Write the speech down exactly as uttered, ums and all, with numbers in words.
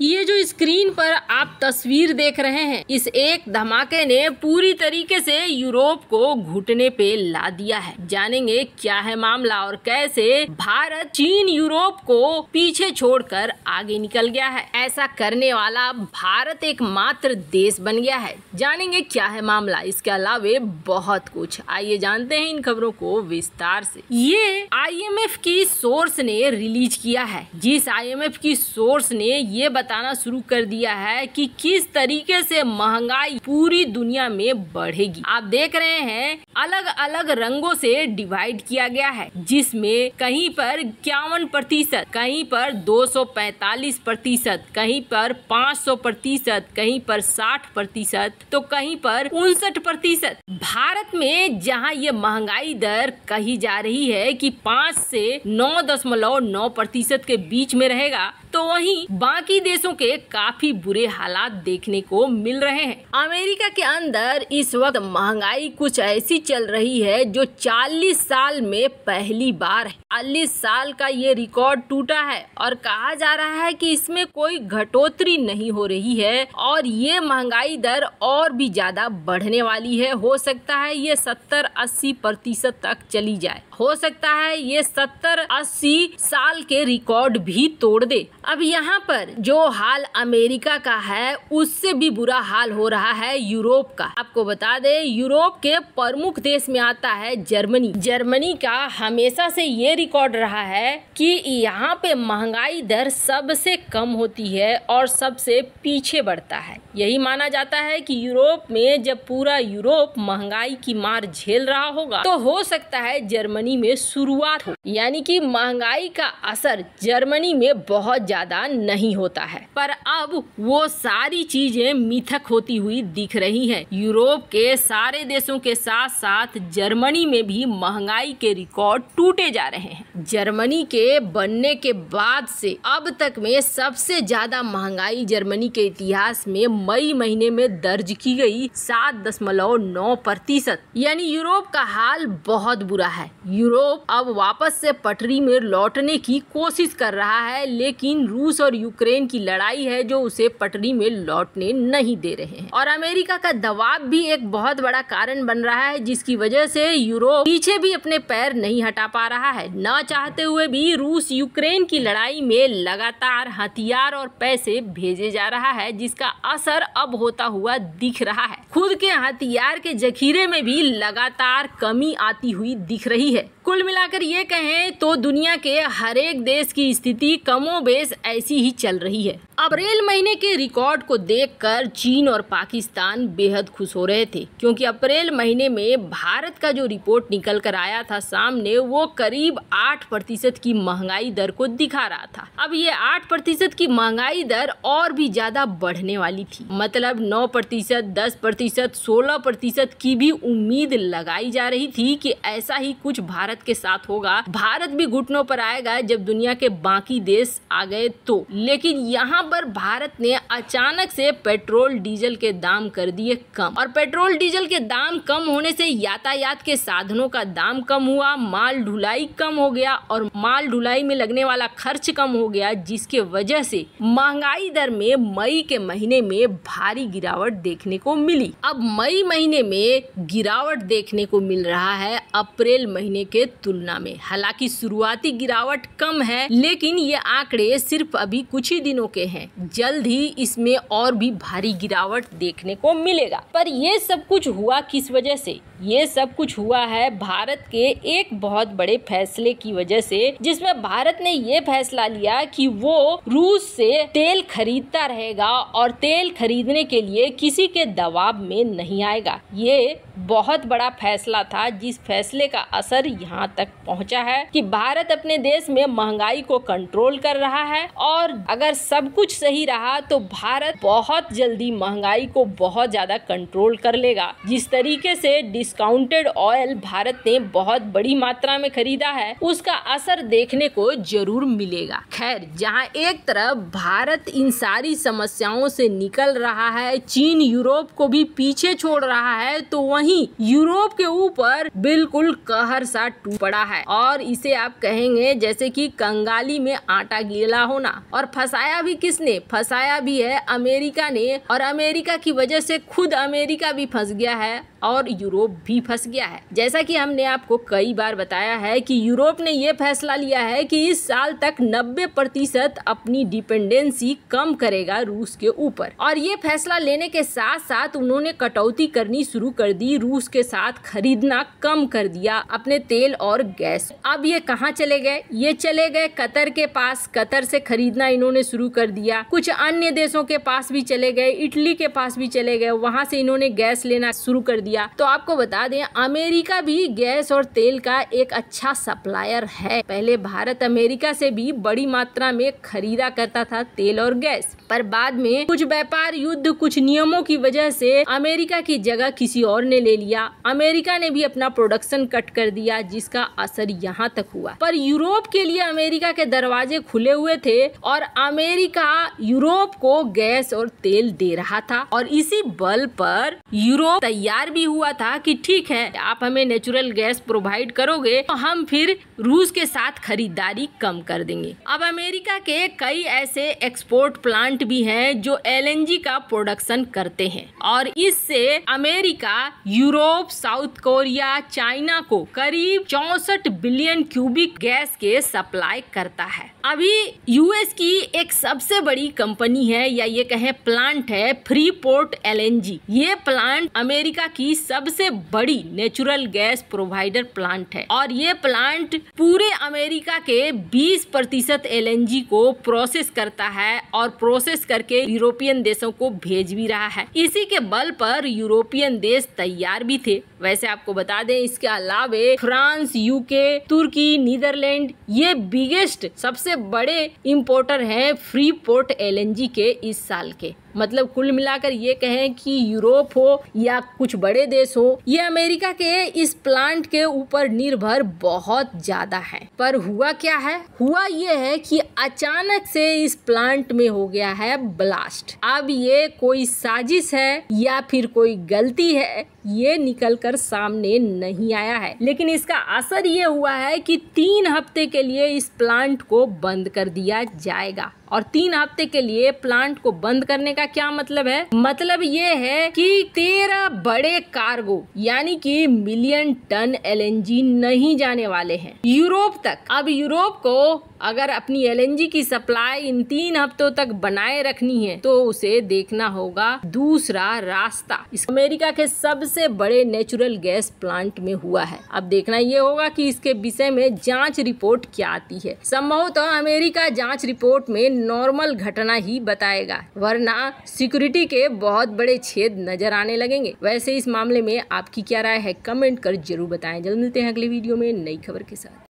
ये जो स्क्रीन पर आप तस्वीर देख रहे हैं, इस एक धमाके ने पूरी तरीके से यूरोप को घुटने पे ला दिया है। जानेंगे क्या है मामला और कैसे भारत चीन यूरोप को पीछे छोड़कर आगे निकल गया है। ऐसा करने वाला भारत एकमात्र देश बन गया है। जानेंगे क्या है मामला, इसके अलावा बहुत कुछ। आइए जानते हैं इन खबरों को विस्तार से। ये आई एम एफ की सोर्स ने रिलीज किया है। जिस आई एम एफ की सोर्स ने ये बताना शुरू कर दिया है कि किस तरीके से महंगाई पूरी दुनिया में बढ़ेगी। आप देख रहे हैं अलग अलग रंगों से डिवाइड किया गया है, जिसमें कहीं पर इक्यावन प्रतिशत, कहीं पर दो सौ पैंतालीस प्रतिशत, कहीं पर पाँच सौ प्रतिशत, कहीं पर साठ प्रतिशत, तो कहीं पर उनसठ प्रतिशत। भारत में जहां ये महंगाई दर कही जा रही है कि पाँच से नौ दशमलव नौ प्रतिशत के बीच में रहेगा, तो वहीं बाकी देशों के काफी बुरे हालात देखने को मिल रहे हैं। अमेरिका के अंदर इस वक्त महंगाई कुछ ऐसी चल रही है जो चालीस साल में पहली बार है। चालीस साल का ये रिकॉर्ड टूटा है और कहा जा रहा है कि इसमें कोई घटोतरी नहीं हो रही है और ये महंगाई दर और भी ज्यादा बढ़ने वाली है। हो सकता है ये सत्तर अस्सी प्रतिशत तक चली जाए, हो सकता है ये सत्तर अस्सी साल के रिकॉर्ड भी तोड़ दे। अब यहाँ पर जो हाल अमेरिका का है उससे भी बुरा हाल हो रहा है यूरोप का। आपको बता दें यूरोप के प्रमुख देश में आता है जर्मनी। जर्मनी का हमेशा से ये रिकॉर्ड रहा है कि यहाँ पे महंगाई दर सबसे कम होती है और सबसे पीछे बढ़ता है। यही माना जाता है कि यूरोप में जब पूरा यूरोप महंगाई की मार झेल रहा होगा तो हो सकता है जर्मनी में शुरुआत हो, यानी कि महंगाई का असर जर्मनी में बहुत ज्यादा नहीं होता है। पर अब वो सारी चीजें मिथक होती हुई दिख रही हैं। यूरोप के सारे देशों के साथ साथ जर्मनी में भी महंगाई के रिकॉर्ड टूटे जा रहे हैं। जर्मनी के बनने के बाद से अब तक में सबसे ज्यादा महंगाई जर्मनी के इतिहास में मई महीने में दर्ज की गई सात दशमलव नौ प्रतिशत। यानी यूरोप का हाल बहुत बुरा है। यूरोप अब वापस से पटरी में लौटने की कोशिश कर रहा है, लेकिन रूस और यूक्रेन की लड़ाई है जो उसे पटरी में लौटने नहीं दे रहे हैं। और अमेरिका का दबाव भी एक बहुत बड़ा कारण बन रहा है, जिसकी वजह से यूरोप पीछे भी अपने पैर नहीं हटा पा रहा है। न चाहते हुए भी रूस यूक्रेन की लड़ाई में लगातार हथियार और पैसे भेजे जा रहा है, जिसका असर अब होता हुआ दिख रहा है। खुद के हथियार के जखीरे में भी लगातार कमी आती हुई दिख रही है। कुल मिलाकर ये कहें तो दुनिया के हर एक देश की स्थिति कमोबेश ऐसी ही चल रही है। अप्रैल महीने के रिकॉर्ड को देखकर चीन और पाकिस्तान बेहद खुश हो रहे थे, क्योंकि अप्रैल महीने में भारत का जो रिपोर्ट निकल कर आया था सामने, वो करीब आठ प्रतिशत की महंगाई दर को दिखा रहा था। अब ये आठ प्रतिशत की महंगाई दर और भी ज्यादा बढ़ने वाली थी, मतलब नौ प्रतिशत दस प्रतिशत सोलह प्रतिशत की भी उम्मीद लगाई जा रही थी कि ऐसा ही कुछ भारत के साथ होगा। भारत भी घुटनों पर आएगा जब दुनिया के बाकी देश आ गए तो। लेकिन यहाँ पर भारत ने अचानक से पेट्रोल डीजल के दाम कर दिए कम, और पेट्रोल डीजल के दाम कम होने से यातायात के साधनों का दाम कम हुआ, माल ढुलाई कम हो गया और माल ढुलाई में लगने वाला खर्च कम हो गया, जिसके वजह से महंगाई दर में मई के महीने में भारी गिरावट देखने को मिली। अब मई महीने में गिरावट देखने को मिल रहा है अप्रैल महीने के तुलना में। हालांकि शुरुआती गिरावट कम है, लेकिन ये आंकड़े सिर्फ अभी कुछ ही दिनों के हैं। जल्द ही इसमें और भी भारी गिरावट देखने को मिलेगा। पर ये सब कुछ हुआ किस वजह से? ये सब कुछ हुआ है भारत के एक बहुत बड़े फैसले की वजह से, जिसमें भारत ने ये फैसला लिया कि वो रूस से तेल खरीदता रहेगा और तेल खरीदने के लिए किसी के दबाव में नहीं आएगा। ये बहुत बड़ा फैसला था, जिस फैसले का असर यहाँ तक पहुँचा है कि भारत अपने देश में महंगाई को कंट्रोल कर रहा है, और अगर सब कुछ सही रहा तो भारत बहुत जल्दी महंगाई को बहुत ज्यादा कंट्रोल कर लेगा। जिस तरीके से डिस्काउंटेड ऑयल भारत ने बहुत बड़ी मात्रा में खरीदा है, उसका असर देखने को जरूर मिलेगा। खैर, जहां एक तरफ भारत इन सारी समस्याओं से निकल रहा है, चीन यूरोप को भी पीछे छोड़ रहा है, तो वहीं वहीं यूरोप के ऊपर बिल्कुल कहर सा टूट पड़ा है और इसे आप कहेंगे जैसे कि कंगाली में आटा गीला होना। और फंसाया भी किसने? फंसाया भी है अमेरिका ने, और अमेरिका की वजह से खुद अमेरिका भी फंस गया है और यूरोप भी फंस गया है। जैसा कि हमने आपको कई बार बताया है कि यूरोप ने यह फैसला लिया है कि इस साल तक नब्बे प्रतिशत अपनी डिपेंडेंसी कम करेगा रूस के ऊपर, और ये फैसला लेने के साथ साथ उन्होंने कटौती करनी शुरू कर दी, रूस के साथ खरीदना कम कर दिया अपने तेल और गैस। अब ये कहाँ चले गए? ये चले गए कतर के पास, कतर से खरीदना इन्होंने शुरू कर दिया। कुछ अन्य देशों के पास भी चले गए, इटली के पास भी चले गए, वहाँ से इन्होंने गैस लेना शुरू कर दिया। तो आपको बता दें अमेरिका भी गैस और तेल का एक अच्छा सप्लायर है। पहले भारत अमेरिका से भी बड़ी मात्रा में खरीदा करता था तेल और गैस, पर बाद में कुछ व्यापार युद्ध, कुछ नियमों की वजह से अमेरिका की जगह किसी और ने ले लिया। अमेरिका ने भी अपना प्रोडक्शन कट कर दिया, जिसका असर यहाँ तक हुआ। पर यूरोप के लिए अमेरिका के दरवाजे खुले हुए थे और अमेरिका यूरोप को गैस और तेल दे रहा था, और इसी बल पर यूरोप तैयार भी हुआ था कि ठीक है, आप हमें नेचुरल गैस प्रोवाइड करोगे तो हम फिर रूस के साथ खरीदारी कम कर देंगे। अब अमेरिका के कई ऐसे एक्सपोर्ट प्लांट भी हैं जो एल एन जी का प्रोडक्शन करते हैं, और इससे America Europe, South Korea, China को करीब चौसठ बिलियन क्यूबिक गैस के सप्लाई करता है। अभी यू एस की एक सबसे बड़ी कंपनी है, या ये कहें प्लांट है, Freeport L N G. ये प्लांट अमेरिका की सबसे बड़ी नेचुरल गैस प्रोवाइडर प्लांट है, और ये प्लांट पूरे अमेरिका के बीस प्रतिशत एल एन जी को प्रोसेस करता है और प्रोसेस करके यूरोपियन देशों को भेज भी रहा है। इसी के बल पर यूरोपियन देश तैयार भी थे। वैसे आपको बता दें इसके अलावे फ्रांस, यू के, तुर्की, नीदरलैंड ये बिगेस्ट सबसे बड़े इम्पोर्टर हैं Freeport L N G के इस साल के। मतलब कुल मिलाकर ये कहें कि यूरोप हो या कुछ बड़े देश हो, ये अमेरिका के इस प्लांट के ऊपर निर्भर बहुत ज्यादा है। पर हुआ क्या है? हुआ ये है कि अचानक से इस प्लांट में हो गया है ब्लास्ट। अब ये कोई साजिश है या फिर कोई गलती है, ये निकल कर सामने नहीं आया है, लेकिन इसका असर ये हुआ है कि तीन हफ्ते के लिए इस प्लांट को बंद कर दिया जाएगा। और तीन हफ्ते के लिए प्लांट को बंद करने का क्या मतलब है? मतलब ये है कि तेरह बड़े कार्गो यानी कि million tonne L N G नहीं जाने वाले हैं यूरोप तक। अब यूरोप को अगर अपनी एल एन जी की सप्लाई इन तीन हफ्तों तक बनाए रखनी है तो उसे देखना होगा दूसरा रास्ता। इस अमेरिका के सबसे बड़े नेचुरल गैस प्लांट में हुआ है। अब देखना ये होगा कि इसके विषय में जांच रिपोर्ट क्या आती है। संभवतः अमेरिका जांच रिपोर्ट में नॉर्मल घटना ही बताएगा, वरना सिक्योरिटी के बहुत बड़े छेद नजर आने लगेंगे। वैसे इस मामले में आपकी क्या राय है? कमेंट कर जरूर बताएं। जल्द मिलते हैं अगले वीडियो में नई खबर के साथ।